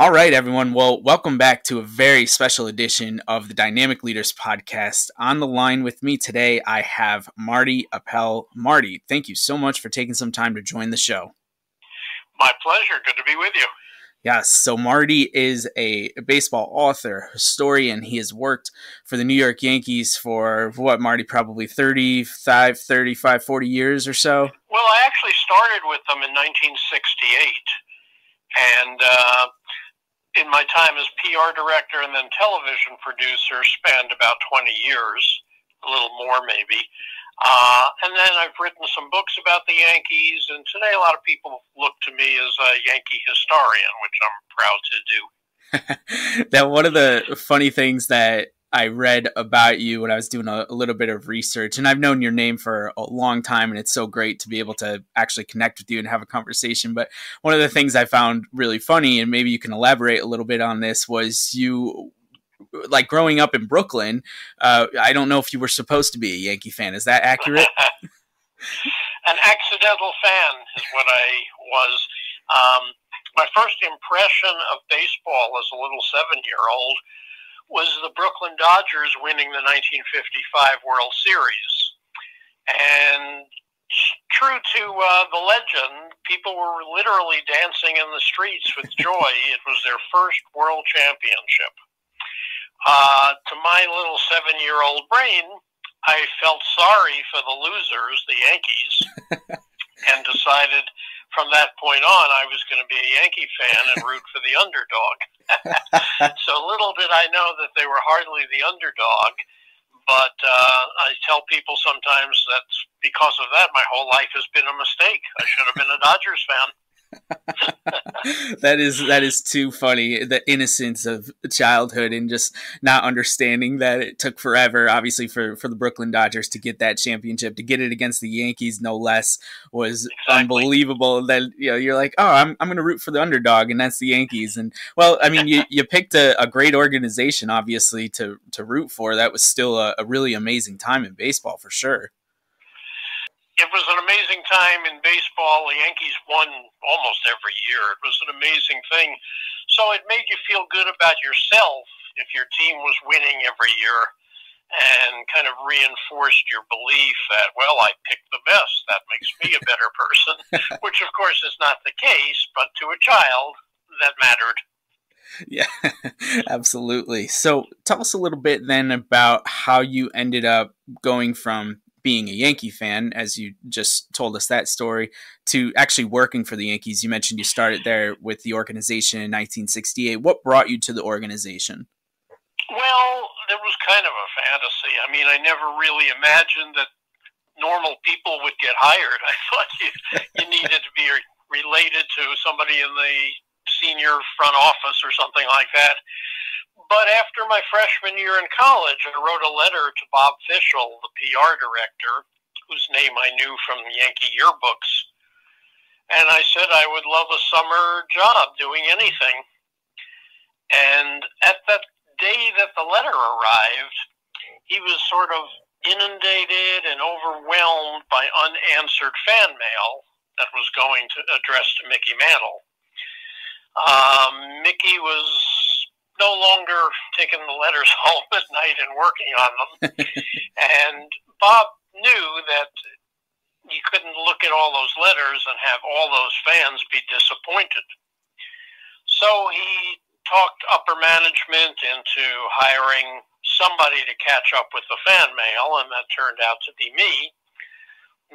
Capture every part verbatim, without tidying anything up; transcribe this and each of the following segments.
All right, everyone. Well, welcome back to a very special edition of the Dynamic Leaders Podcast. On the line with me today, I have Marty Appel. Marty, thank you so much for taking some time to join the show. My pleasure. Good to be with you. Yes. So Marty is a baseball author, historian. He has worked for the New York Yankees for what, Marty, probably thirty-five, thirty-five, forty years or so? Well, I actually started with them in nineteen sixty-eight. And uh, in my time as P R director and then television producer, spanned about twenty years, a little more maybe. Uh, and then I've written some books about the Yankees, and today a lot of people look to me as a Yankee historian, which I'm proud to do. Now, one of the funny things that I read about you when I was doing a, a little bit of research, and I've known your name for a long time, and it's so great to be able to actually connect with you and have a conversation. But one of the things I found really funny, and maybe you can elaborate a little bit on this, was you, like, growing up in Brooklyn, uh, I don't know if you were supposed to be a Yankee fan. Is that accurate? An accidental fan is what I was. Um, my first impression of baseball as a little seven-year-old was the Brooklyn Dodgers winning the nineteen fifty-five World Series. And true to uh, the legend, people were literally dancing in the streets with joy. It was their first World Championship. Uh, to my little seven-year-old brain, I felt sorry for the losers, the Yankees, and decided from that point on I was going to be a Yankee fan and root for the underdog. So little did I know that they were hardly the underdog, but uh, I tell people sometimes that because of that, my whole life has been a mistake. I should have been a Dodgers fan. that is that is too funny. The innocence of childhood and just not understanding that it took forever, obviously, for, for the Brooklyn Dodgers to get that championship, to get it against the Yankees, no less, was exactly. Unbelievable. And then, you know, you're like, oh, I'm I'm going to root for the underdog, and that's the Yankees. And well, I mean, you, you picked a, a great organization, obviously, to to root for. That was still a, a really amazing time in baseball, for sure. It was an amazing time in baseball. The Yankees won almost every year. It was an amazing thing. So it made you feel good about yourself if your team was winning every year, and kind of reinforced your belief that, well, I picked the best. That makes me a better person, which, of course, is not the case. But to a child, that mattered. Yeah, absolutely. So tell us a little bit then about how you ended up going from being a Yankee fan, as you just told us that story, to actually working for the Yankees. You mentioned you started there with the organization in nineteen sixty-eight. What brought you to the organization? Well, it was kind of a fantasy. I mean, I never really imagined that normal people would get hired. I thought you, you needed to be related to somebody in the senior front office or something like that. But after my freshman year in college, I wrote a letter to Bob Fishel, the P R director, whose name I knew from Yankee yearbooks. And I said I would love a summer job doing anything. And at that day that the letter arrived, he was sort of inundated and overwhelmed by unanswered fan mail that was going to address to Mickey Mantle. Um, Mickey was no longer taking the letters home at night and working on them. And Bob knew that he couldn't look at all those letters and have all those fans be disappointed. So he talked upper management into hiring somebody to catch up with the fan mail, and that turned out to be me,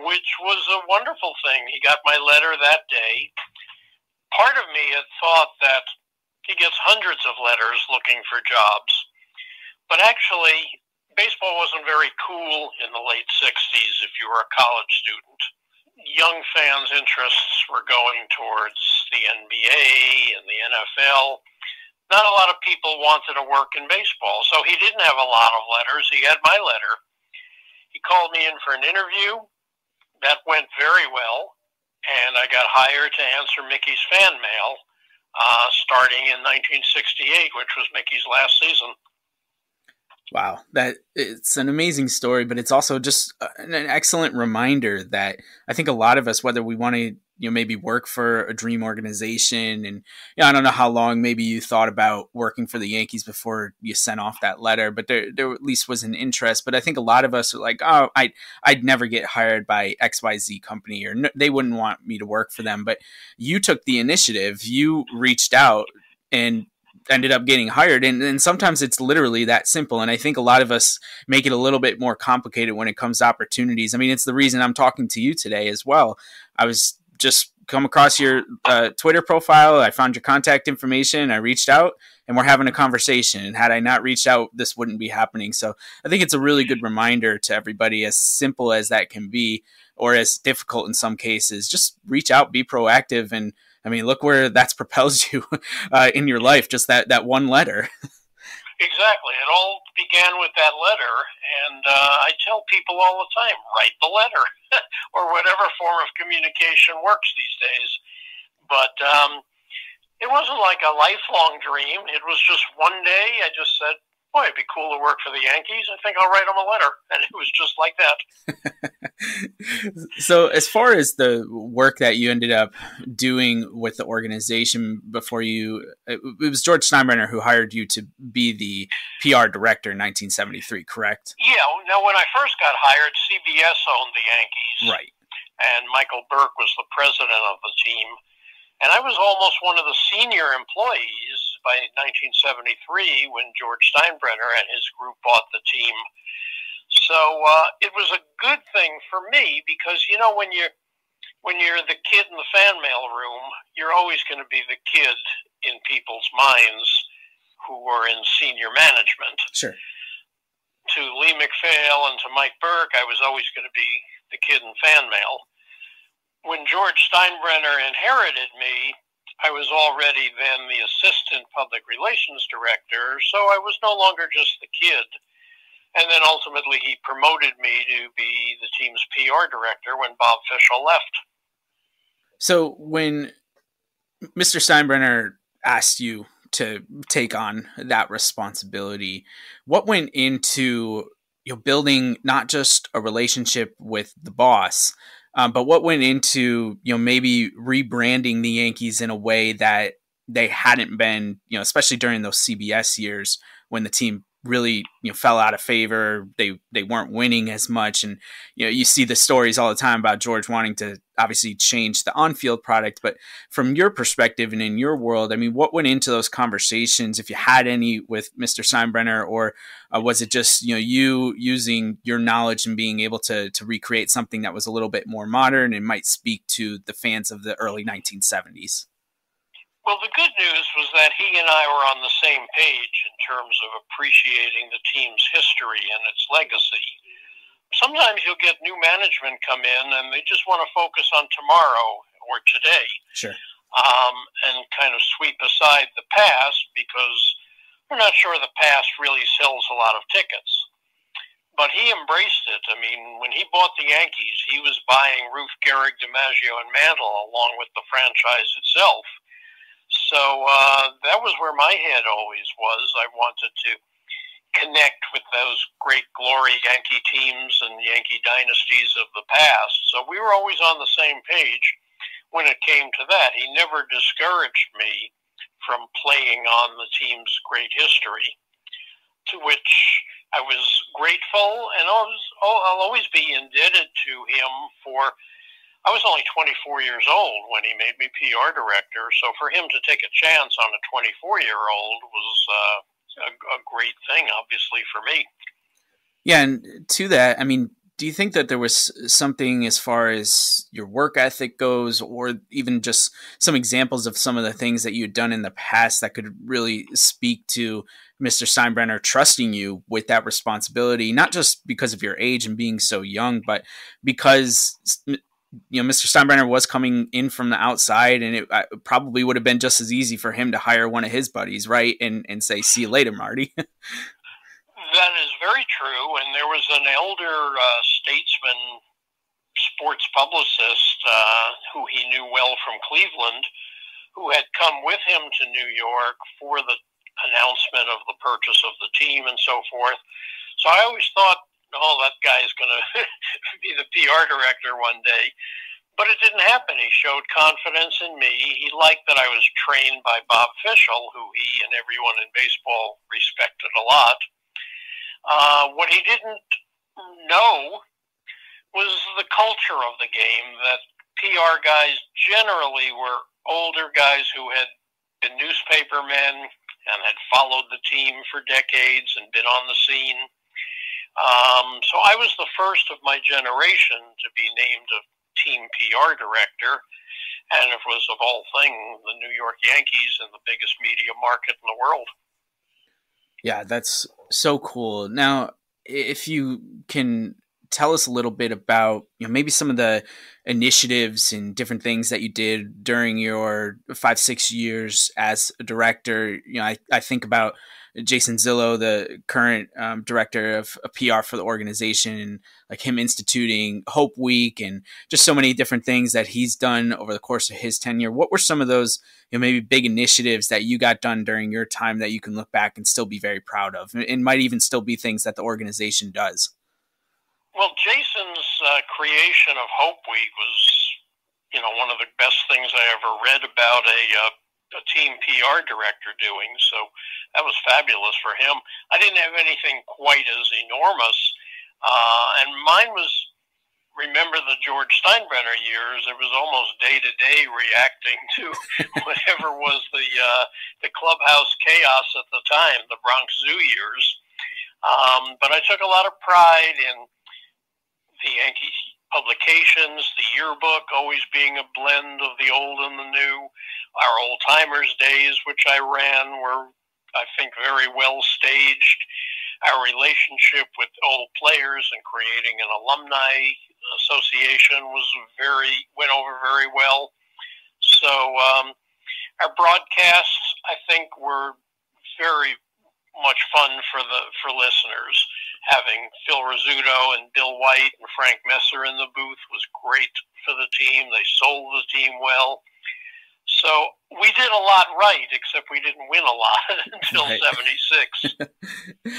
which was a wonderful thing. He got my letter that day. Part of me had thought that he gets hundreds of letters looking for jobs. But actually, baseball wasn't very cool in the late sixties if you were a college student. Young fans' interests were going towards the N B A and the N F L. Not a lot of people wanted to work in baseball, so he didn't have a lot of letters. He had my letter. He called me in for an interview. That went very well, and I got hired to answer Mickey's fan mail. Uh, starting in nineteen sixty-eight, which was Mickey's last season. Wow, that it's an amazing story, but it's also just an excellent reminder that I think a lot of us, whether we want to you know, maybe work for a dream organization. And you know, I don't know how long maybe you thought about working for the Yankees before you sent off that letter, but there, there at least was an interest. But I think a lot of us are like, oh, I, I'd never get hired by X Y Z company, or no, they wouldn't want me to work for them. But you took the initiative, you reached out and ended up getting hired. And, and sometimes it's literally that simple. And I think a lot of us make it a little bit more complicated when it comes to opportunities. I mean, it's the reason I'm talking to you today as well. I was just come across your uh, Twitter profile. I found your contact information. I reached out and we're having a conversation. And had I not reached out, this wouldn't be happening. So I think it's a really good reminder to everybody, as simple as that can be, or as difficult in some cases, just reach out, be proactive. And I mean, look where that's propels you uh, in your life, just that, that one letter. Exactly. It all began with that letter, and uh, I tell people all the time, write the letter, or whatever form of communication works these days. But um, it wasn't like a lifelong dream. It was just one day I just said, boy, it'd be cool to work for the Yankees. I think I'll write them a letter. And it was just like that. So as far as the work that you ended up doing with the organization before you, it was George Steinbrenner who hired you to be the P R director in nineteen seventy-three, correct? Yeah. Now, when I first got hired, C B S owned the Yankees. Right. And Michael Burke was the president of the team. And I was almost one of the senior employees by nineteen seventy-three when George Steinbrenner and his group bought the team. So uh, it was a good thing for me because, you know, when you're, when you're the kid in the fan mail room, you're always going to be the kid in people's minds who were in senior management. Sure. To Lee McPhail and to Mike Burke, I was always going to be the kid in fan mail. When George Steinbrenner inherited me, I was already then the assistant public relations director, so I was no longer just the kid. And then ultimately he promoted me to be the team's P R director when Bob Fishel left. So when Mister Steinbrenner asked you to take on that responsibility, what went into, you know, building not just a relationship with the boss, Um, but what went into, you know, maybe rebranding the Yankees in a way that they hadn't been, you know, especially during those C B S years when the team really, you know, fell out of favor. They they weren't winning as much. And, you know, you see the stories all the time about George wanting to obviously change the on-field product. But from your perspective and in your world, I mean, what went into those conversations, if you had any, with Mister Steinbrenner? Or uh, was it just, you know, you using your knowledge and being able to, to recreate something that was a little bit more modern and might speak to the fans of the early nineteen seventies? Well, the good news was that he and I were on the same page in terms of appreciating the team's history and its legacy. Sometimes you'll get new management come in and they just want to focus on tomorrow or today. Sure. Um, and kind of sweep aside the past because we're not sure the past really sells a lot of tickets. But he embraced it. I mean, when he bought the Yankees, he was buying Ruth, Gehrig, DiMaggio, and Mantle along with the franchise itself. So uh, that was where my head always was. I wanted to connect with those great glory Yankee teams and Yankee dynasties of the past. So we were always on the same page when it came to that. He never discouraged me from playing on the team's great history, to which I was grateful, and I'll, I'll always be indebted to him for. I was only twenty-four years old when he made me P R director, so for him to take a chance on a twenty-four-year-old was uh, a, a great thing, obviously, for me. Yeah, and to that, I mean, do you think that there was something as far as your work ethic goes, or even just some examples of some of the things that you had done in the past that could really speak to Mister Steinbrenner trusting you with that responsibility, not just because of your age and being so young, but because you know, Mister Steinbrenner was coming in from the outside, and it I, probably would have been just as easy for him to hire one of his buddies, right? And, and say, see you later, Marty. That is very true. And there was an elder uh, statesman sports publicist uh, who he knew well from Cleveland, who had come with him to New York for the announcement of the purchase of the team and so forth. So I always thought, oh, that guy's going to be the P R director one day. But it didn't happen. He showed confidence in me. He liked that I was trained by Bob Fishel, who he and everyone in baseball respected a lot. Uh, what he didn't know was the culture of the game, that P R guys generally were older guys who had been newspapermen and had followed the team for decades and been on the scene. Um, so I was the first of my generation to be named a team P R director, and it was, of all things, the New York Yankees and the biggest media market in the world. Yeah, that's so cool. Now, if you can tell us a little bit about, you know, maybe some of the initiatives and different things that you did during your five, six years as a director. You know, I, I think about Jason Zillow, the current um, director of, of P R for the organization, and like him instituting Hope Week and just so many different things that he's done over the course of his tenure. What were some of those, you know, maybe big initiatives that you got done during your time that you can look back and still be very proud of, and, and might even still be things that the organization does? Well, Jason's uh, creation of Hope Week was, you know, one of the best things I ever read about a, uh, a team P R director doing. So that was fabulous for him. I didn't have anything quite as enormous. Uh, and mine was, remember the George Steinbrenner years, it was almost day-to-day reacting to whatever was the, uh, the clubhouse chaos at the time, the Bronx Zoo years. Um, but I took a lot of pride in the Yankee publications, the yearbook always being a blend of the old and the new. Our old-timers days, which I ran, were, I think, very well staged. Our relationship with old players and creating an alumni association was very went over very well. So um, our broadcasts, I think, were very much fun for the for listeners. Having Phil Rizzuto and Bill White and Frank Messer in the booth was great for the team. They sold the team well. So we did a lot right, except we didn't win a lot until seventy-six.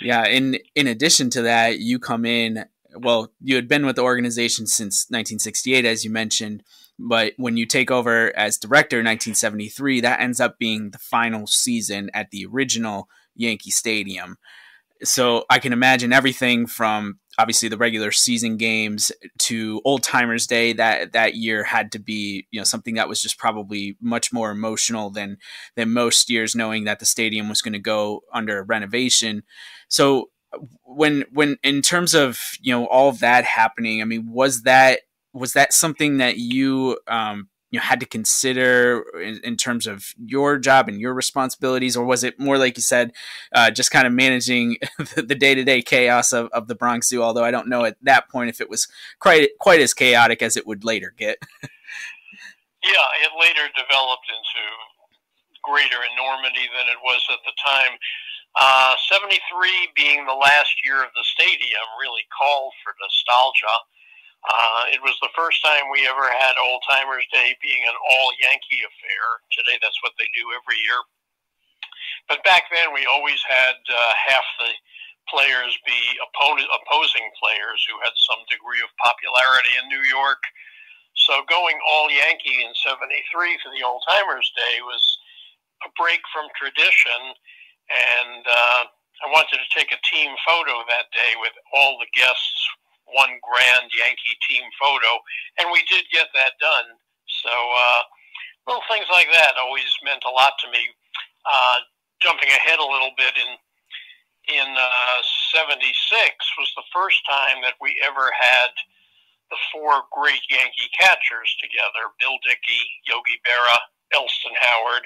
Yeah, and in addition to that, you come in, well, you had been with the organization since nineteen sixty-eight, as you mentioned, but when you take over as director in nineteen seventy-three, that ends up being the final season at the original Yankee Stadium. So I can imagine everything from obviously the regular season games to Old Timers Day that that year had to be, you know, something that was just probably much more emotional than than most years, knowing that the stadium was going to go under renovation. So when when in terms of, you know, all of that happening, I mean, was that was that something that you um, you know, had to consider in, in terms of your job and your responsibilities, or was it more like you said, uh, just kind of managing the day-to-day chaos of, of the Bronx Zoo? Although I don't know at that point if it was quite quite as chaotic as it would later get. Yeah, it later developed into greater enormity than it was at the time. Uh, seventy-three being the last year of the stadium really called for nostalgia. Uh, it was the first time we ever had Old Timers Day being an all-Yankee affair. Today, that's what they do every year. But back then, we always had uh, half the players be oppo- opposing players who had some degree of popularity in New York. So going all-Yankee in seventy-three for the Old Timers Day was a break from tradition, and uh, I wanted to take a team photo that day with all the guests, one grand Yankee team photo, and we did get that done. So uh, little things like that always meant a lot to me. Uh, jumping ahead a little bit, in in uh, seventy-six was the first time that we ever had the four great Yankee catchers together, Bill Dickey, Yogi Berra, Elston Howard,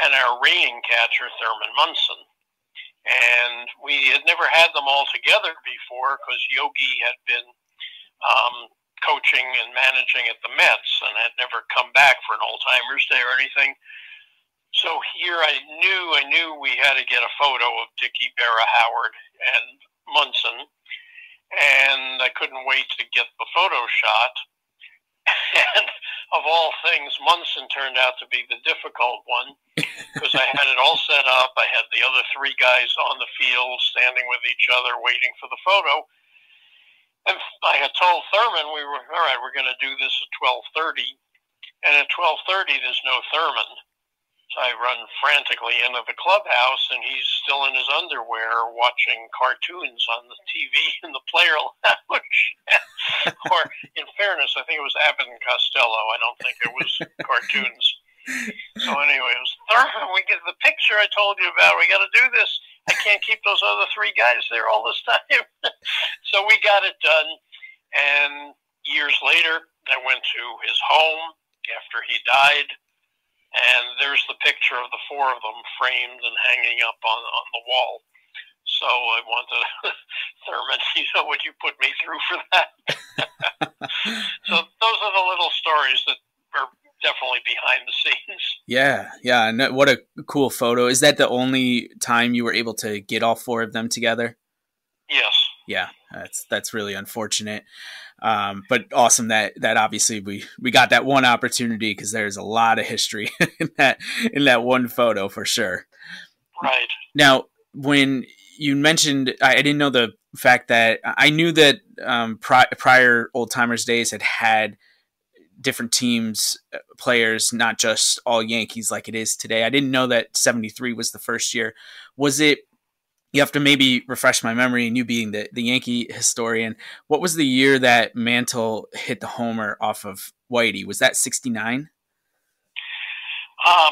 and our reigning catcher, Thurman Munson. And we had never had them all together before because Yogi had been um, coaching and managing at the Mets and had never come back for an Old-Timers Day or anything. So here I knew I knew we had to get a photo of Dickey, Berra, Howard, and Munson. And I couldn't wait to get the photo shot. And of all things, Munson turned out to be the difficult one because I had it all set up. I had the other three guys on the field standing with each other waiting for the photo. And I had told Thurman we were all right. We're going to do this at twelve thirty, and at twelve thirty there's no Thurman. So I run frantically into the clubhouse, and he's still in his underwear watching cartoons on the T V in the player lounge. Or, in fairness, I think it was Abbott and Costello. I don't think it was cartoons. So anyway, it was Thurman. We get the picture I told you about. We got to do this. I can't keep those other three guys there all this time. So we got it done. And years later, I went to his home after he died. And there's the picture of the four of them framed and hanging up on, on the wall. So I want to, Thurman, you know what you put me through for that? So those are the little stories that are definitely behind the scenes. Yeah, yeah. And what a cool photo. Is that the only time you were able to get all four of them together? Yes. Yeah, that's that's really unfortunate, um, but awesome that that obviously we, we got that one opportunity, because there's a lot of history in that in that one photo for sure. Right. Now, when you mentioned, I, I didn't know the fact that I knew that um, pri prior Old Timers Days had had different teams, players, not just all Yankees like it is today. I didn't know that seventy-three was the first year. Was it? You have to maybe refresh my memory, and you being the, the Yankee historian, what was the year that Mantle hit the homer off of Whitey? Was that sixty-nine? Um,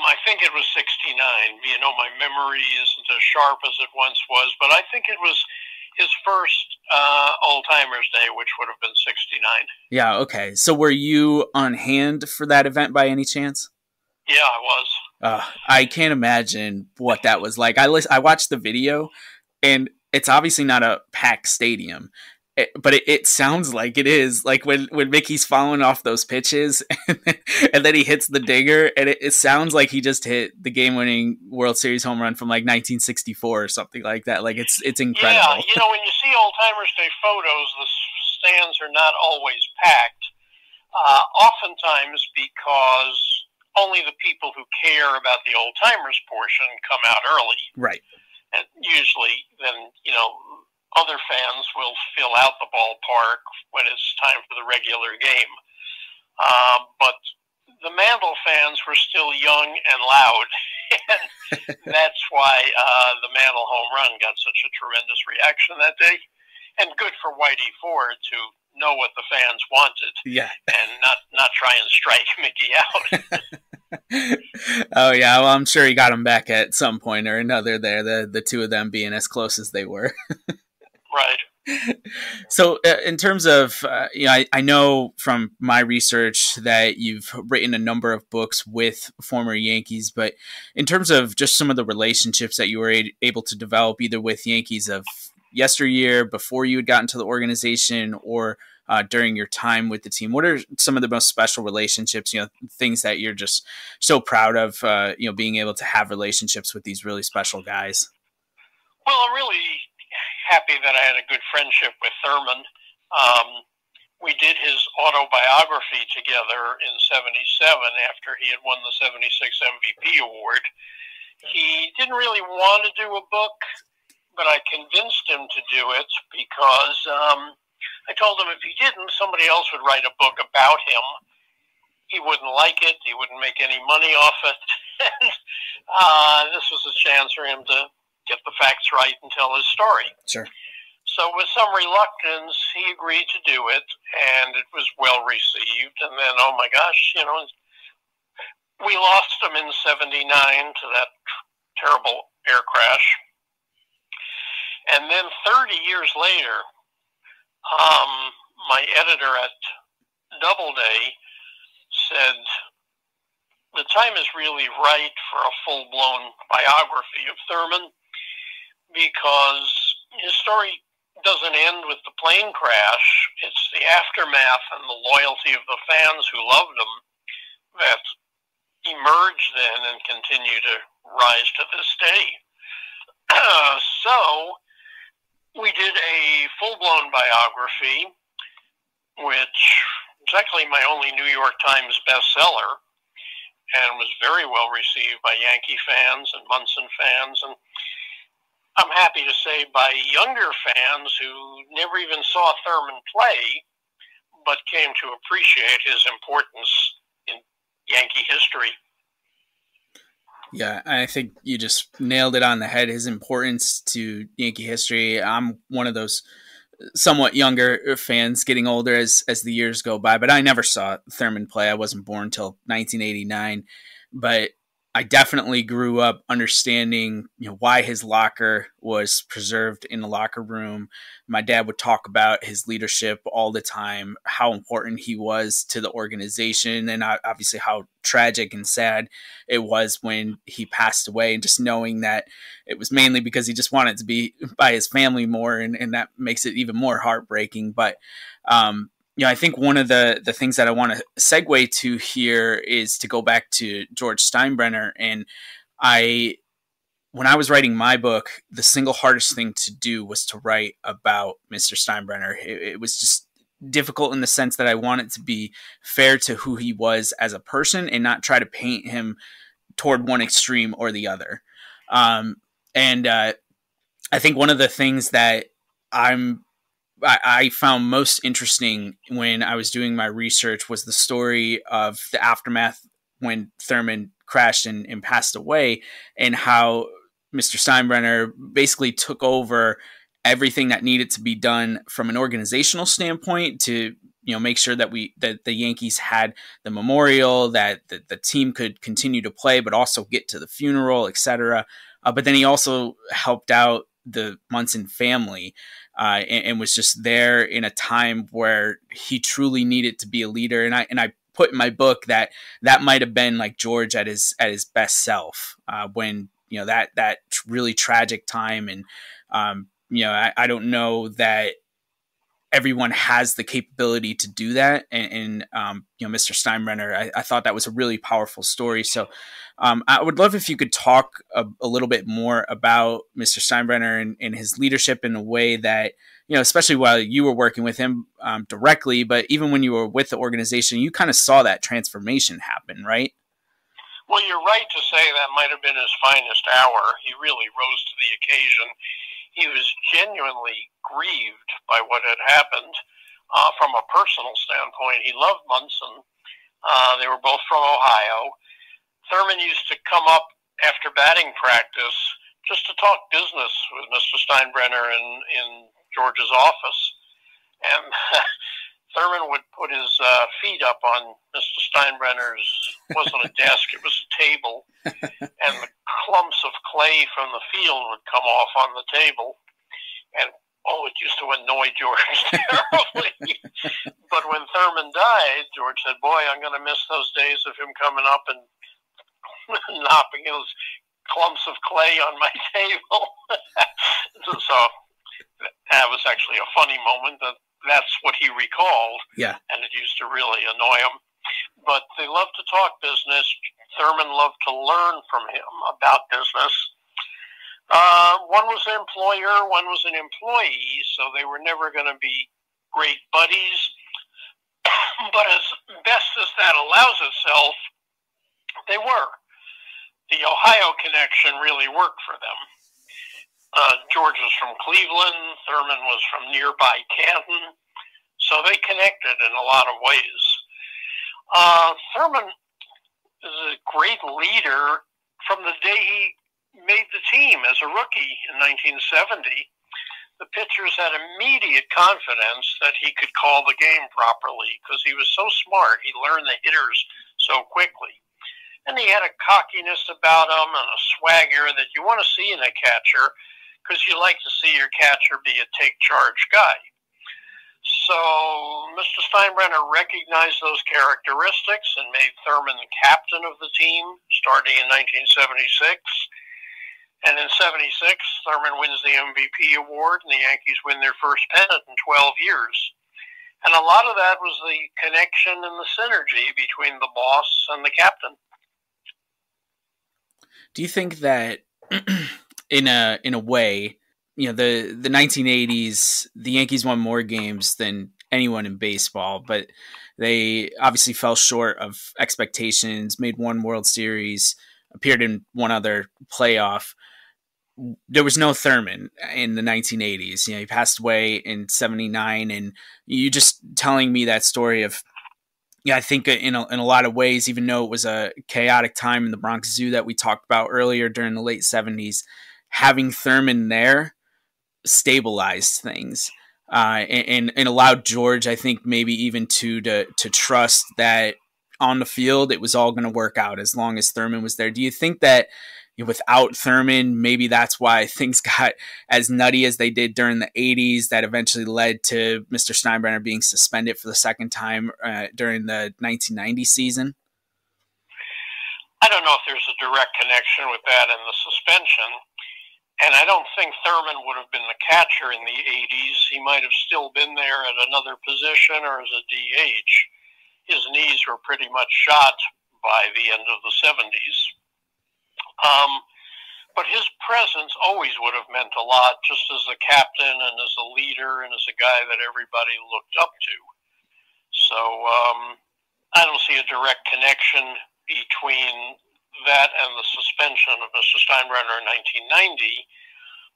I think it was sixty-nine. You know, my memory isn't as sharp as it once was, but I think it was his first uh, Old-Timers Day, which would have been sixty-nine. Yeah, okay. So were you on hand for that event by any chance? Yeah, I was. Uh, I can't imagine what that was like. I I watched the video, and it's obviously not a packed stadium, it, but it, it sounds like it is. Like when, when Mickey's falling off those pitches, and then, and then he hits the dinger, and it, it sounds like he just hit the game-winning World Series home run from like nineteen sixty-four or something like that. Like it's it's incredible. Yeah, you know, when you see Old-Timers Day photos, the stands are not always packed, uh, oftentimes because only the people who care about the old timers portion come out early. Right. And usually then, you know, other fans will fill out the ballpark when it's time for the regular game. Uh, but the Mantle fans were still young and loud. And that's why uh, the Mantle home run got such a tremendous reaction that day. And good for Whitey Ford to know what the fans wanted, yeah, and not not try and strike Mickey out. Oh yeah, well I'm sure he got him back at some point or another. There, the the two of them being as close as they were. Right. So, uh, in terms of, uh, you know, I, I know from my research that you've written a number of books with former Yankees, but in terms of just some of the relationships that you were a able to develop, either with Yankees of yesteryear, before you had gotten to the organization, or uh, during your time with the team, what are some of the most special relationships, you know, things that you're just so proud of, uh, you know, being able to have relationships with these really special guys? Well, I'm really happy that I had a good friendship with Thurman. Um, we did his autobiography together in seventy-seven after he had won the seventy-six M V P award. He didn't really want to do a book, but I convinced him to do it because um, I told him if he didn't, somebody else would write a book about him. He wouldn't like it. He wouldn't make any money off it. And, uh, this was a chance for him to get the facts right and tell his story. Sure. So with some reluctance, he agreed to do it, and it was well received. And then, oh my gosh, you know, we lost him in seventy-nine to that terrible air crash. And then thirty years later, um, my editor at Doubleday said, the time is really right for a full-blown biography of Thurman, because his story doesn't end with the plane crash. It's the aftermath and the loyalty of the fans who loved him that emerged then and continue to rise to this day. Uh, so... we did a full-blown biography, which was actually my only New York Times bestseller, and was very well received by Yankee fans and Munson fans. And I'm happy to say, by younger fans who never even saw Thurman play, but came to appreciate his importance in Yankee history. Yeah, I think you just nailed it on the head, his importance to Yankee history. I'm one of those somewhat younger fans, getting older as, as the years go by, but I never saw Thurman play. I wasn't born until nineteen eighty-nine, but I definitely grew up understanding, you know, why his locker was preserved in the locker room. My dad would talk about his leadership all the time, how important he was to the organization, and obviously how tragic and sad it was when he passed away. And just knowing that it was mainly because he just wanted to be by his family more, and, and that makes it even more heartbreaking. But, um, you know, I think one of the, the things that I want to segue to here is to go back to George Steinbrenner. And I, when I was writing my book, the single hardest thing to do was to write about Mister Steinbrenner. It, it was just difficult in the sense that I wanted to be fair to who he was as a person and not try to paint him toward one extreme or the other. Um, and uh, I think one of the things that I'm, I found most interesting when I was doing my research was the story of the aftermath when Thurman crashed and, and passed away, and how Mister Steinbrenner basically took over everything that needed to be done from an organizational standpoint to, you know, make sure that we, that the Yankees had the memorial, that the, the team could continue to play, but also get to the funeral, et cetera. Uh, but then he also helped out the Munson family, uh, and, and was just there in a time where he truly needed to be a leader. And I, and I put in my book that that might've been like George at his, at his best self, uh, when, you know, that, that really tragic time. And, um, you know, I, I don't know that everyone has the capability to do that. And, and um, you know, Mister Steinbrenner, I, I thought that was a really powerful story. So um, I would love if you could talk a, a little bit more about Mister Steinbrenner and, and his leadership in a way that, you know, especially while you were working with him um, directly, but even when you were with the organization, you kind of saw that transformation happen, right? Well, you're right to say that might have been his finest hour. He really rose to the occasion. He was genuinely grieved by what had happened. Uh, from a personal standpoint, he loved Munson. Uh, they were both from Ohio. Thurman used to come up after batting practice just to talk business with Mister Steinbrenner in, in George's office. And Thurman would put his uh, feet up on Mister Steinbrenner's, wasn't a desk, it was a table, and the clumps of clay from the field would come off on the table. And, oh, it used to annoy George terribly. But when Thurman died, George said, boy, I'm going to miss those days of him coming up and knopping those clumps of clay on my table. So that was actually a funny moment, that that's what he recalled, yeah. And it used to really annoy him. But they loved to talk business. Thurman loved to learn from him about business. Uh, one was an employer, one was an employee, so they were never going to be great buddies. But as best as that allows itself, they were. The Ohio connection really worked for them. Uh, George was from Cleveland, Thurman was from nearby Canton, so they connected in a lot of ways. Uh, Thurman is a great leader from the day he made the team as a rookie in nineteen seventy. The pitchers had immediate confidence that he could call the game properly because he was so smart. He learned the hitters so quickly. And he had a cockiness about him and a swagger that you want to see in a catcher, because you like to see your catcher be a take-charge guy. So Mister Steinbrenner recognized those characteristics and made Thurman the captain of the team starting in nineteen seventy-six. And in seventy-six, Thurman wins the M V P award, and the Yankees win their first pennant in twelve years. And a lot of that was the connection and the synergy between the boss and the captain. Do you think that... In a in a way, you know, the, the nineteen eighties, the Yankees won more games than anyone in baseball, but they obviously fell short of expectations, made one World Series, appeared in one other playoff. there was no Thurman in the nineteen eighties. You know, he passed away in seventy-nine, and you just telling me that story of, yeah, I think in a, in a lot of ways, even though it was a chaotic time in the Bronx Zoo that we talked about earlier during the late seventies, having Thurman there stabilized things. Uh, and, and allowed George, I think, maybe even to, to, to trust that on the field, it was all going to work out as long as Thurman was there. Do you think that without Thurman, maybe that's why things got as nutty as they did during the eighties, that eventually led to Mister Steinbrenner being suspended for the second time uh, during the nineteen ninety season? I don't know if there's a direct connection with that and the suspension. And I don't think Thurman would have been the catcher in the eighties. He might have still been there at another position or as a D H. His knees were pretty much shot by the end of the seventies. Um, but his presence always would have meant a lot, just as a captain and as a leader and as a guy that everybody looked up to. So um, I don't see a direct connection between that and the suspension of Mister Steinbrenner in nineteen ninety,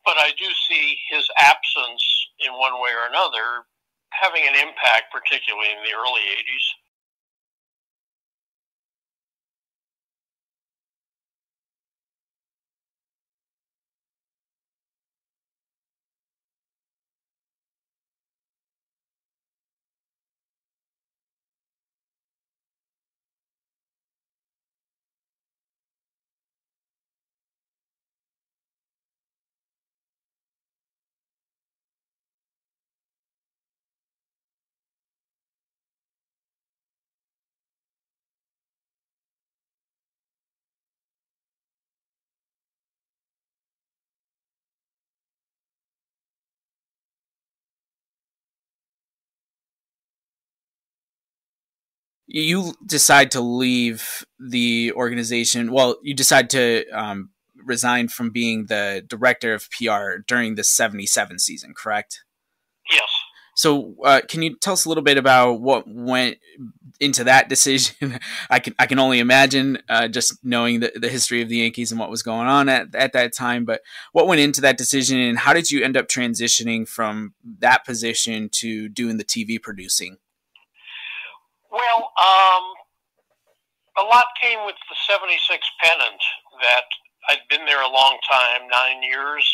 but I do see his absence in one way or another having an impact, particularly in the early eighties. You decide to leave the organization. Well, you decide to um, resign from being the director of P R during the seventy-seven season, correct? Yes. So uh, can you tell us a little bit about what went into that decision? I can I can only imagine uh, just knowing the, the history of the Yankees and what was going on at, at that time. But what went into that decision, and how did you end up transitioning from that position to doing the T V producing? Well, um, a lot came with the seventy-six pennant that I'd been there a long time, nine years,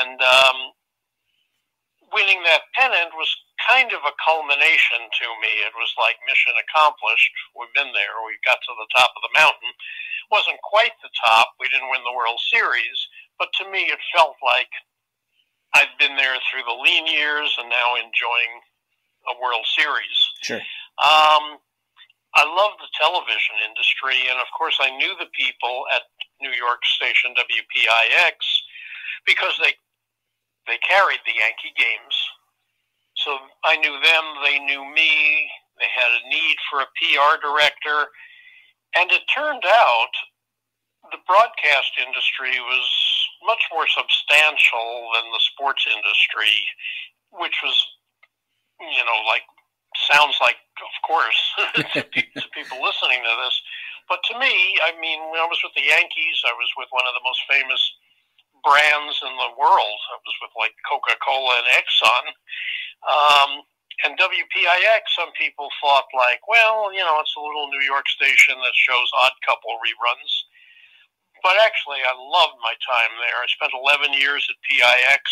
and um, winning that pennant was kind of a culmination to me. It was like mission accomplished. We've been there. We got to the top of the mountain. It wasn't quite the top. We didn't win the World Series, but to me it felt like I'd been there through the lean years and now enjoying a World Series. Sure. Um, I love the television industry, and of course I knew the people at New York station W P I X because they they carried the Yankee games. So I knew them, they knew me, they had a need for a P R director, and it turned out the broadcast industry was much more substantial than the sports industry, which was, you know, like, sounds like, of course, to, pe to people listening to this. But to me, I mean, when I was with the Yankees, I was with one of the most famous brands in the world. I was with, like, Coca-Cola and Exxon. Um, and W P I X, some people thought, like, well, you know, it's a little New York station that shows Odd Couple reruns. But actually, I loved my time there. I spent eleven years at P I X.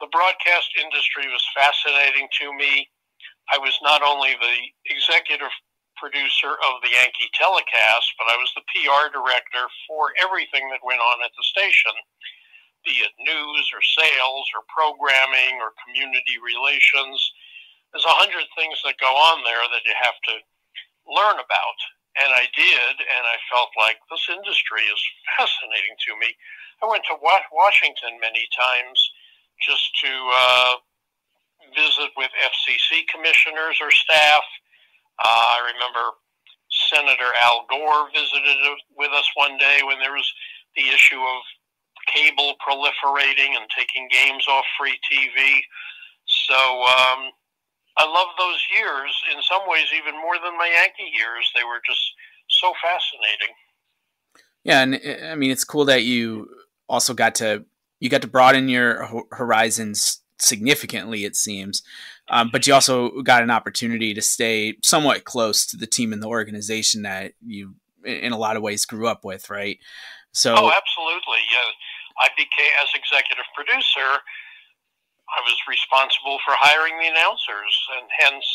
The broadcast industry was fascinating to me. I was not only the executive producer of the Yankee telecast, but I was the P R director for everything that went on at the station, be it news or sales or programming or community relations. There's a hundred things that go on there that you have to learn about. And I did, and I felt like this industry is fascinating to me. I went to Washington many times just to uh, visit with F C C commissioners or staff. Uh, I remember Senator Al Gore visited with us one day when there was the issue of cable proliferating and taking games off free T V. So um, I love those years, in some ways even more than my Yankee years. They were just so fascinating. Yeah, and I mean, it's cool that you also got to you got to broaden your ho horizons significantly, it seems. Um, but you also got an opportunity to stay somewhat close to the team and the organization that you, in a lot of ways, grew up with, right? So, oh, absolutely. Yeah. I became, as executive producer, I was responsible for hiring the announcers, and hence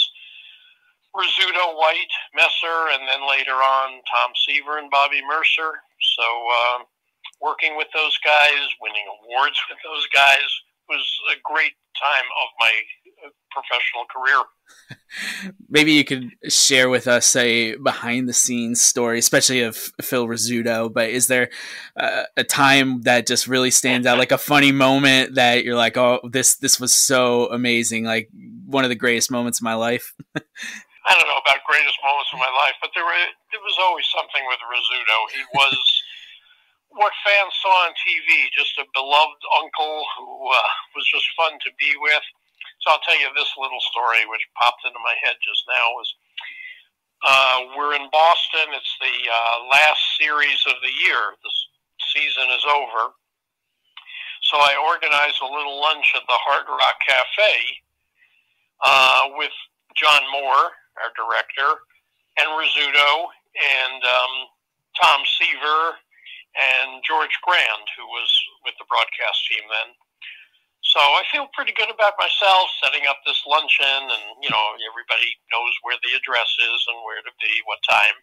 Rizzuto, White, Messer, and then later on Tom Seaver and Bobby Mercer. So uh, working with those guys, winning awards with those guys was a great time of my professional career. Maybe you could share with us a behind-the-scenes story, especially of Phil Rizzuto, but is there uh, a time that just really stands out, like a funny moment that you're like, oh, this this was so amazing, like one of the greatest moments of my life? I don't know about greatest moments of my life, but there, were, there was always something with Rizzuto. He was what fans saw on T V, just a beloved uncle who uh, was just fun to be with. So I'll tell you this little story, which popped into my head just now, was uh, we're in Boston. It's the uh, last series of the year. The season is over. So I organized a little lunch at the Hard Rock Cafe uh, with John Moore, our director, and Rizzuto, and um, Tom Seaver, and George Grande, who was with the broadcast team then. So I feel pretty good about myself setting up this luncheon, and, you know, everybody knows where the address is and where to be, what time.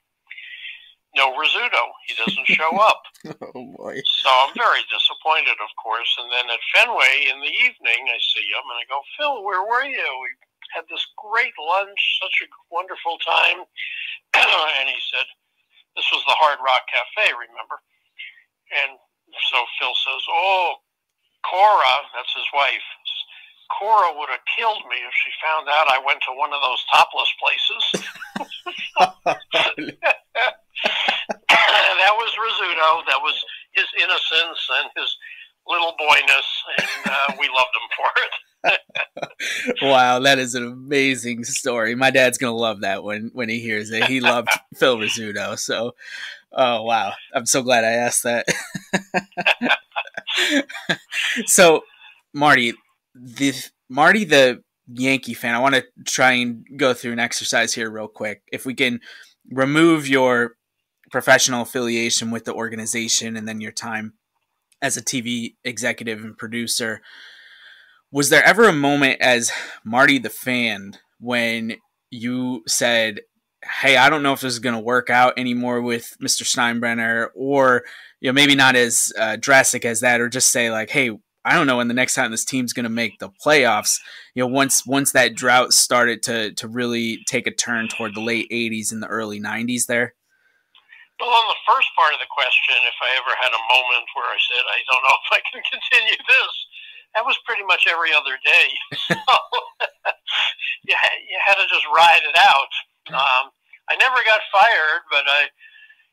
No Rizzuto. He doesn't show up. Oh, boy. So I'm very disappointed, of course. And then at Fenway in the evening, I see him, and I go, Phil, where were you? We had this great lunch, such a wonderful time. And he said, this was the Hard Rock Cafe, remember? And so Phil says, oh, Cora, that's his wife, Cora would have killed me if she found out I went to one of those topless places. That was Rizzuto. That was his innocence and his little boyness, and uh, we loved him for it. Wow, that is an amazing story. My dad's going to love that when, when he hears it. He loved Phil Rizzuto, so... Oh, wow. I'm so glad I asked that. So, Marty, the, Marty, the Yankee fan, I want to try and go through an exercise here real quick. If we can remove your professional affiliation with the organization and then your time as a T V executive and producer, was there ever a moment as Marty the fan when you said, hey, I don't know if this is going to work out anymore with Mister Steinbrenner, or, you know, maybe not as uh, drastic as that, or just say like, hey, I don't know when the next time this team's going to make the playoffs. You know, once, once that drought started to, to really take a turn toward the late eighties and the early nineties there. Well, on the first part of the question, if I ever had a moment where I said, I don't know if I can continue this, that was pretty much every other day. So you, had, you had to just ride it out. Um, I never got fired, but I,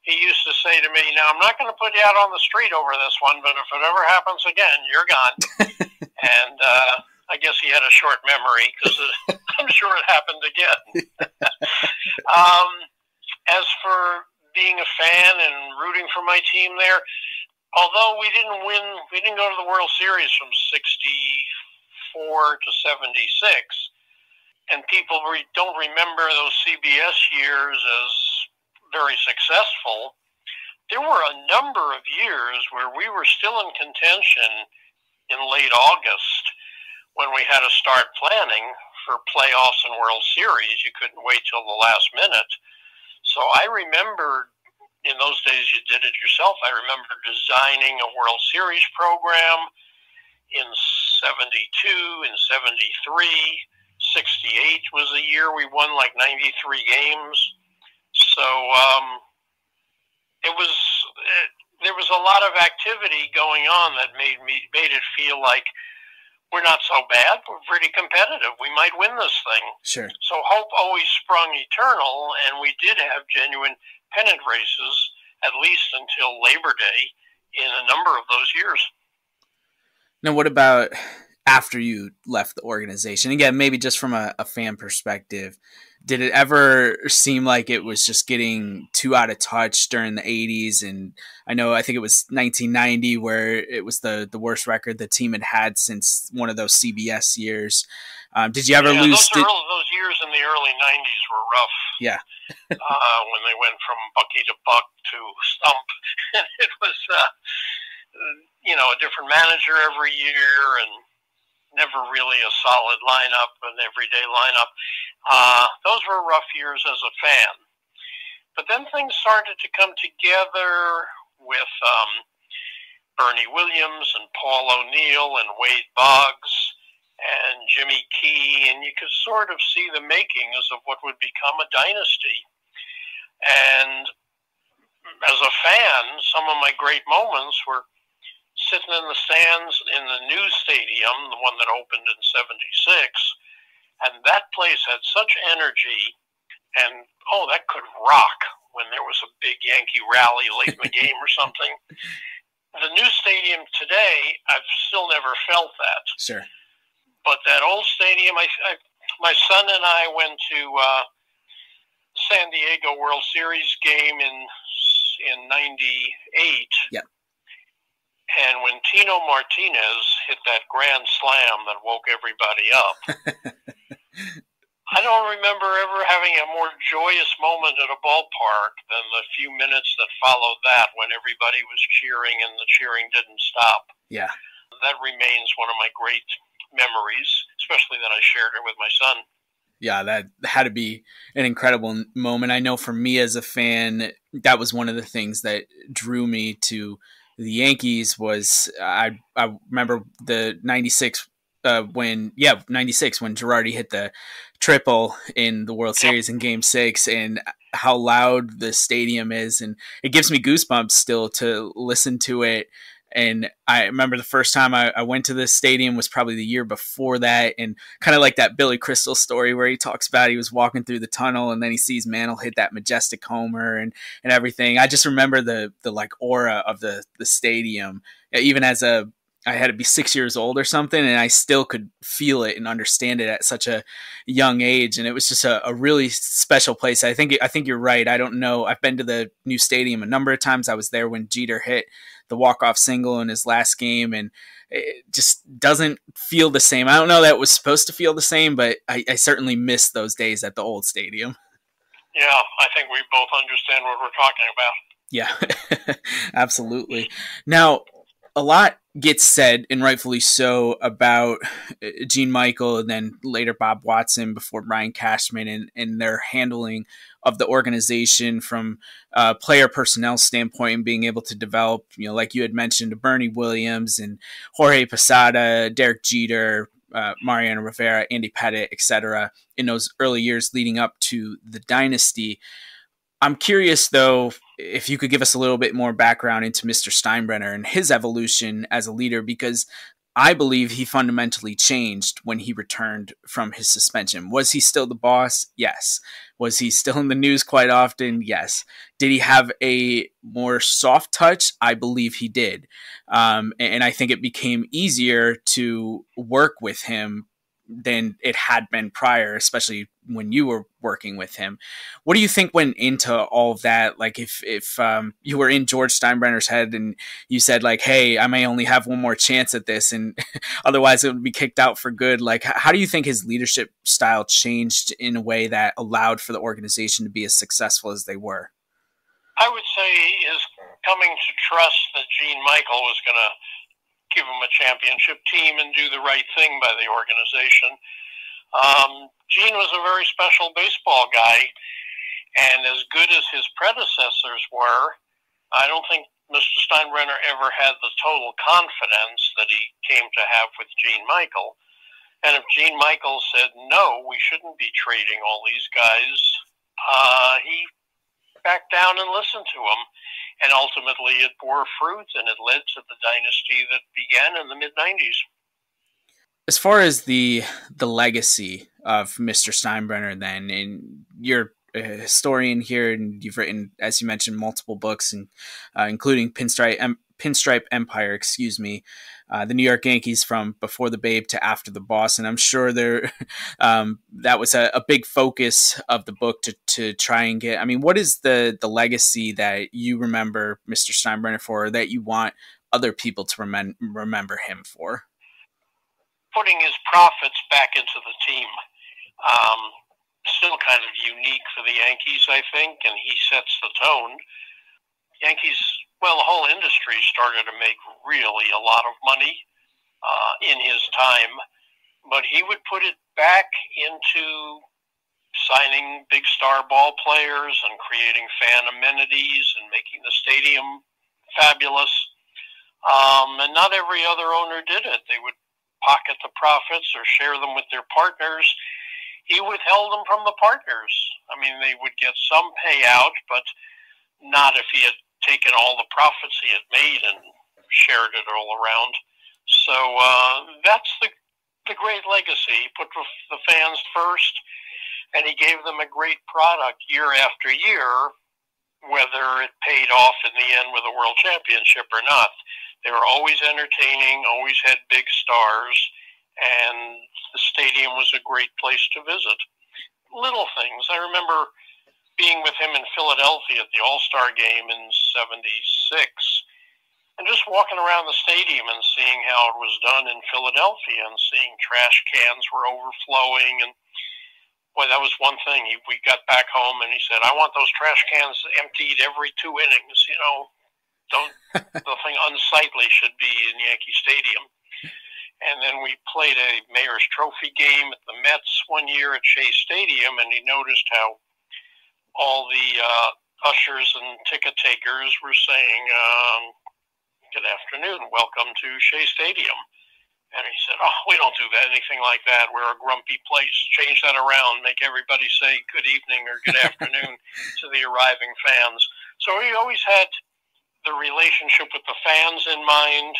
he used to say to me, now, I'm not going to put you out on the street over this one, but if it ever happens again, you're gone. And uh, I guess he had a short memory, because I'm sure it happened again. um, as for being a fan and rooting for my team there, although we didn't win, we didn't go to the World Series from sixty-four to seventy-six, and people re don't remember those C B S years as very successful, there were a number of years where we were still in contention in late August when we had to start planning for playoffs and World Series. You couldn't wait till the last minute. So I remember, in those days you did it yourself, I remember designing a World Series program in seventy-two, in seventy-three, sixty-eight was the year we won like ninety-three games. So um, it was it, there was a lot of activity going on that made me made it feel like we're not so bad. We're pretty competitive. We might win this thing. Sure. So hope always sprung eternal, and we did have genuine pennant races at least until Labor Day in a number of those years. Now, what about after you left the organization? Again, maybe just from a, a fan perspective, did it ever seem like it was just getting too out of touch during the eighties? And I know, I think it was nineteen ninety where it was the, the worst record the team had had since one of those C B S years. Um, did you ever yeah, lose? Those, did, early, those years in the early nineties were rough. Yeah. uh, when they went from Bucky to Buck to Stump, and it was, uh, you know, a different manager every year and never really a solid lineup, an everyday lineup. Uh, those were rough years as a fan. But then things started to come together with um, Bernie Williams and Paul O'Neill and Wade Boggs and Jimmy Key, and you could sort of see the makings of what would become a dynasty. And as a fan, some of my great moments were sitting in the stands in the new stadium, the one that opened in seventy-six, and that place had such energy, and, oh, that could rock when there was a big Yankee rally late in the game or something. The new stadium today, I've still never felt that. Sure. But that old stadium, I, I, my son and I went to uh, San Diego World Series game in in ninety-eight. Yep. And when Tino Martinez hit that grand slam that woke everybody up, I don't remember ever having a more joyous moment at a ballpark than the few minutes that followed that, when everybody was cheering and the cheering didn't stop. Yeah. That remains one of my great memories, especially that I shared it with my son. Yeah, that had to be an incredible moment. I know for me as a fan, that was one of the things that drew me to the Yankees. Was I, I remember the ninety-six uh, when, yeah, ninety-six when Girardi hit the triple in the World Series in game six, and how loud the stadium is. And it gives me goosebumps still to listen to it. And I remember the first time I, I went to this stadium was probably the year before that. And kind of like that Billy Crystal story where he talks about he was walking through the tunnel and then he sees Mantle hit that majestic homer and, and everything. I just remember the, the like aura of the, the stadium, even as a, I had to be six years old or something, and I still could feel it and understand it at such a young age. And it was just a, a really special place. I think, I think you're right. I don't know. I've been to the new stadium a number of times. I was there when Jeter hit the walk-off single in his last game, and it just doesn't feel the same. I don't know that it was supposed to feel the same, but I, I certainly miss those days at the old stadium. Yeah. I think we both understand what we're talking about. Yeah, absolutely. Now, a lot gets said, and rightfully so, about Gene Michael and then later Bob Watson before Brian Cashman, and, and their handling of the organization from a player personnel standpoint, and being able to develop, you know, like you had mentioned, Bernie Williams and Jorge Posada, Derek Jeter, uh, Mariano Rivera, Andy Pettitte, et cetera, in those early years leading up to the dynasty. I'm curious, though, if you could give us a little bit more background into Mister Steinbrenner and his evolution as a leader, because I believe he fundamentally changed when he returned from his suspension. Was he still the boss? Yes. Was he still in the news quite often? Yes. Did he have a more soft touch? I believe he did. Um, and I think it became easier to work with him than it had been prior, especially when you were working with him. What do you think went into all of that? Like if, if um, you were in George Steinbrenner's head and you said like, hey, I may only have one more chance at this, and otherwise it would be kicked out for good. Like, how do you think his leadership style changed in a way that allowed for the organization to be as successful as they were? I would say his coming to trust that Gene Michael was going to give him a championship team and do the right thing by the organization. Um, Gene was a very special baseball guy, and as good as his predecessors were, I don't think Mister Steinbrenner ever had the total confidence that he came to have with Gene Michael. And if Gene Michael said, no, we shouldn't be trading all these guys, uh, he backed down and listened to him. And ultimately, it bore fruit, and it led to the dynasty that began in the mid-nineties. As far as the the legacy of Mister Steinbrenner, then, and you're a historian here, and you've written, as you mentioned, multiple books, and uh, including Pinstripe Em- Pinstripe Empire, excuse me, uh, the New York Yankees from before the Babe to after the boss. And I'm sure there, um, that was a, a big focus of the book to, to try and get. I mean, what is the, the legacy that you remember Mister Steinbrenner for, or that you want other people to remem- remember him for? Putting his profits back into the team. Um, still kind of unique for the Yankees, I think, and he sets the tone. Yankees, well, the whole industry started to make really a lot of money uh, in his time, but he would put it back into signing big star ball players and creating fan amenities and making the stadium fabulous. Um, and not every other owner did it. They would pocket the profits or share them with their partners. He withheld them from the partners. I mean, they would get some payout, but not if he had taken all the profits he had made and shared it all around. So uh, that's the the great legacy. He put the fans first, and he gave them a great product year after year, whether it paid off in the end with a world championship or not. They were always entertaining, always had big stars, and the stadium was a great place to visit. Little things. I remember being with him in Philadelphia at the All-Star Game in seventy-six, and just walking around the stadium and seeing how it was done in Philadelphia and seeing trash cans were overflowing. And boy, that was one thing. He, we got back home and he said, I want those trash cans emptied every two innings, you know. Don't, the thing unsightly should be in Yankee Stadium. And then we played a Mayor's Trophy game at the Mets one year at Shea Stadium, and he noticed how all the uh, ushers and ticket takers were saying, um, good afternoon, welcome to Shea Stadium. And he said, oh, we don't do that, anything like that. We're a grumpy place. Change that around. Make everybody say good evening or good afternoon to the arriving fans. So he always had the relationship with the fans in mind,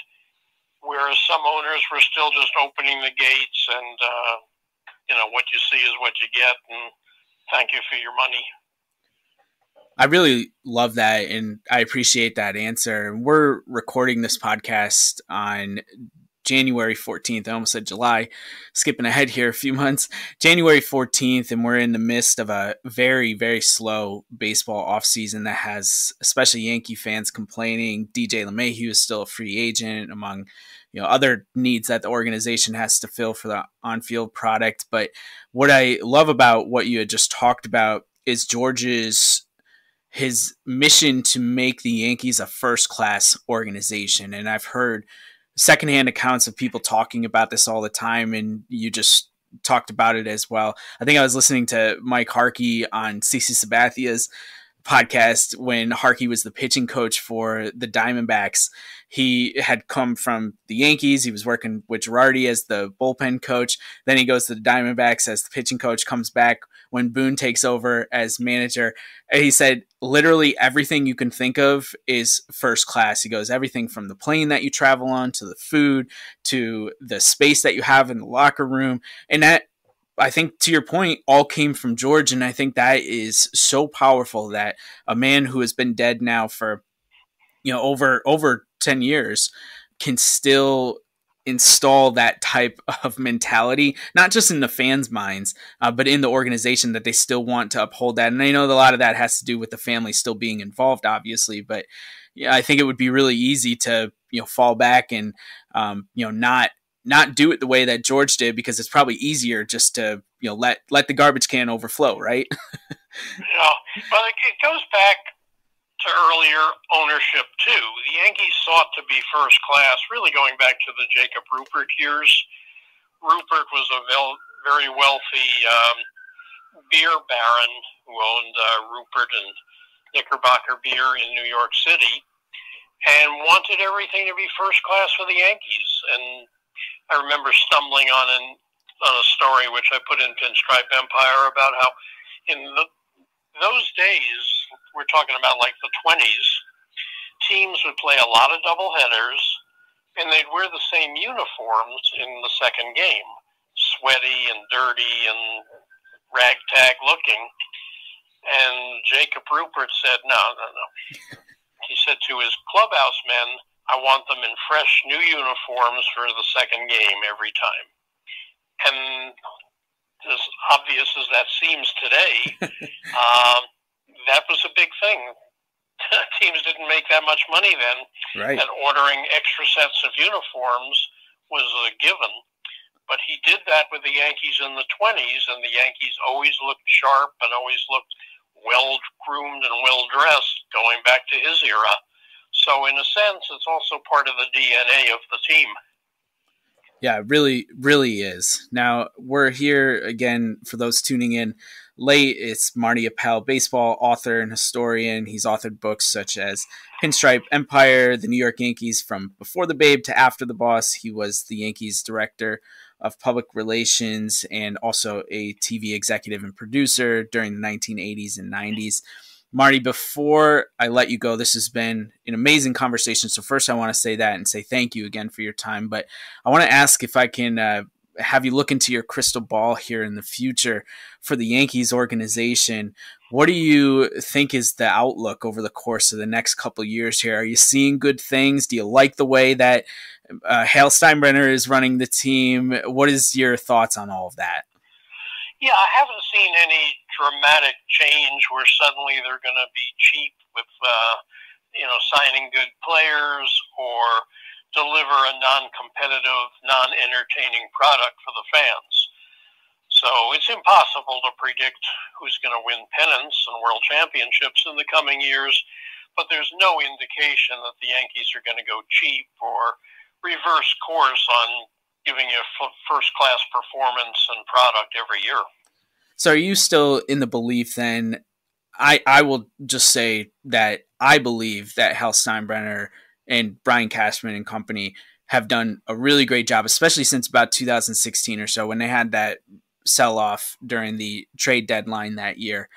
whereas some owners were still just opening the gates and, uh, you know, what you see is what you get, and thank you for your money. I really love that, and I appreciate that answer. We're recording this podcast on January fourteenth. I almost said July, skipping ahead here a few months, January fourteenth. And we're in the midst of a very, very slow baseball offseason that has, especially Yankee fans complaining. D J LeMahieu is still a free agent, among, you know, other needs that the organization has to fill for the on-field product. But what I love about what you had just talked about is George's his mission to make the Yankees a first-class organization. And I've heard secondhand accounts of people talking about this all the time, and you just talked about it as well. I think I was listening to Mike Harkey on C C Sabathia's podcast when Harkey was the pitching coach for the Diamondbacks. He had come from the Yankees. He was working with Girardi as the bullpen coach. Then he goes to the Diamondbacks as the pitching coach, comes back when Boone takes over as manager. And he said, literally everything you can think of is first class. He goes, everything from the plane that you travel on to the food to the space that you have in the locker room. And that, I think, to your point, all came from George. And I think that is so powerful, that a man who has been dead now for, you know, over over ten years can still install that type of mentality, not just in the fans' minds, uh, but in the organization, that they still want to uphold that. And I know that a lot of that has to do with the family still being involved, obviously, but yeah, I think it would be really easy to, you know, fall back and, um, you know, not, not do it the way that George did, because it's probably easier just to, you know, let, let the garbage can overflow. Right. Yeah. Well, it goes back to earlier ownership too. The Yankees sought to be first class, really going back to the Jacob Ruppert years. Ruppert was a very wealthy um, beer baron who owned uh, Ruppert and Knickerbocker Beer in New York City, and wanted everything to be first class for the Yankees. And I remember stumbling on an, on a story which I put in Pinstripe Empire about how in the, those days, we're talking about like the twenties, teams would play a lot of doubleheaders, and they'd wear the same uniforms in the second game, sweaty and dirty and ragtag looking. And Jacob Ruppert said, no, no, no. He said to his clubhouse men, I want them in fresh new uniforms for the second game every time. And as obvious as that seems today, uh, that was a big thing. Teams didn't make that much money then, right, and ordering extra sets of uniforms was a given. But he did that with the Yankees in the twenties, and the Yankees always looked sharp and always looked well-groomed and well-dressed, going back to his era. So in a sense, it's also part of the D N A of the team. Yeah, it really, really is. Now, we're here, again, for those tuning in late, it's Marty Appel, baseball author and historian. He's authored books such as Pinstripe Empire, the New York Yankees from before the Babe to after the boss. He was the Yankees director of public relations and also a T V executive and producer during the nineteen eighties and nineties. Marty, before I let you go, this has been an amazing conversation. So first I want to say that and say thank you again for your time. But I want to ask if I can uh, have you look into your crystal ball here in the future for the Yankees organization. What do you think is the outlook over the course of the next couple of years here? Are you seeing good things? Do you like the way that uh, Hal Steinbrenner is running the team? What is your thoughts on all of that? Yeah, I haven't seen any dramatic change where suddenly they're going to be cheap with, uh, you know, signing good players or deliver a non-competitive, non-entertaining product for the fans. So it's impossible to predict who's going to win pennants and world championships in the coming years, but there's no indication that the Yankees are going to go cheap or reverse course on giving you a first-class performance and product every year. So are you still in the belief then, I, I will just say that I believe that Hal Steinbrenner and Brian Cashman and company have done a really great job, especially since about two thousand sixteen or so when they had that sell-off during the trade deadline that year.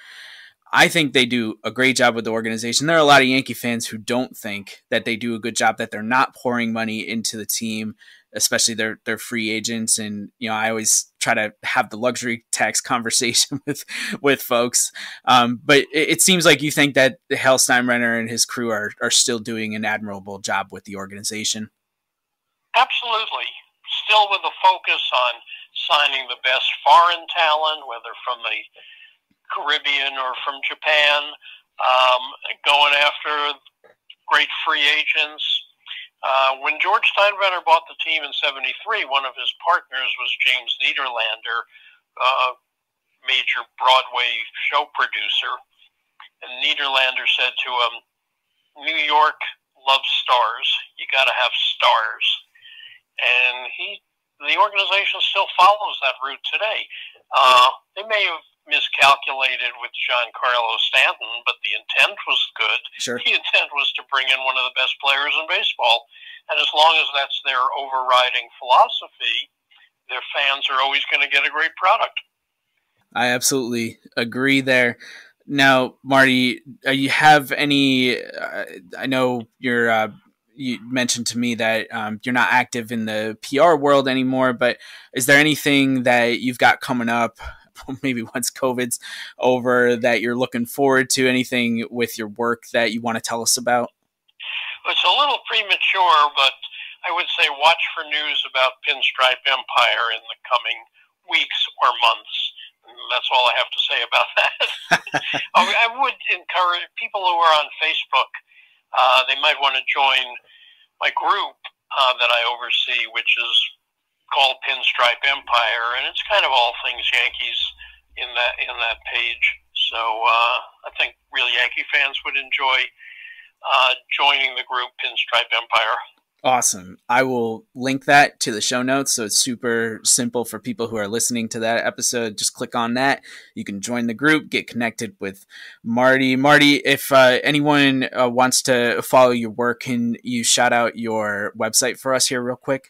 I think they do a great job with the organization. There are a lot of Yankee fans who don't think that they do a good job, that they're not pouring money into the team, especially their their free agents. And, you know, I always try to have the luxury tax conversation with, with folks. Um, but it, it seems like you think that Hal Steinbrenner and his crew are, are still doing an admirable job with the organization. Absolutely. Still with a focus on signing the best foreign talent, whether from the Caribbean or from Japan, um, going after great free agents. Uh, when George Steinbrenner bought the team in seventy-three, one of his partners was James Niederlander, a uh, major Broadway show producer. And Niederlander said to him, New York loves stars. You got to have stars. And he, the organization still follows that route today. Uh, they may have miscalculated with Giancarlo Stanton, but the intent was good. Sure. The intent was to bring in one of the best players in baseball. And as long as that's their overriding philosophy, their fans are always going to get a great product. I absolutely agree there. Now, Marty, you have any, uh, I know you're, uh, you mentioned to me that um, you're not active in the P R world anymore, but is there anything that you've got coming up, maybe once COVID's over, that you're looking forward to? Anything with your work that you want to tell us about? It's a little premature, but I would say watch for news about Pinstripe Empire in the coming weeks or months. And that's all I have to say about that. I would encourage people who are on Facebook, uh, they might want to join my group uh, that I oversee, which is called Pinstripe Empire, and it's kind of all things Yankees in that in that page. So uh, I think real Yankee fans would enjoy uh, joining the group Pinstripe Empire. Awesome. I will link that to the show notes, so it's super simple for people who are listening to that episode. Just click on that. You can join the group, get connected with Marty. Marty, if uh, anyone uh, wants to follow your work, can you shout out your website for us here real quick?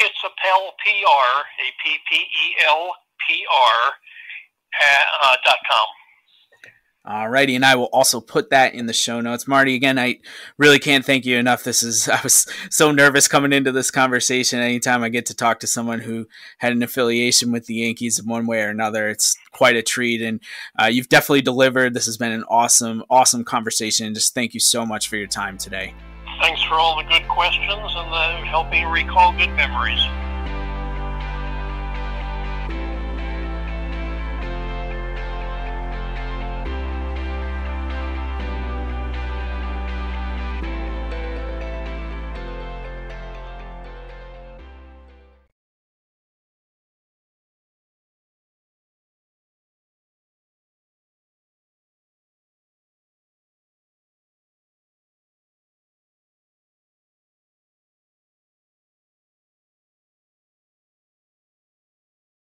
It's Appel, P R, A P P E L P R, uh, dot com. All righty, and I will also put that in the show notes. Marty, again, I really can't thank you enough. This is I was so nervous coming into this conversation. Anytime I get to talk to someone who had an affiliation with the Yankees in one way or another, it's quite a treat, and uh, you've definitely delivered. This has been an awesome, awesome conversation. Just thank you so much for your time today. Thanks for all the good questions and the helping recall good memories.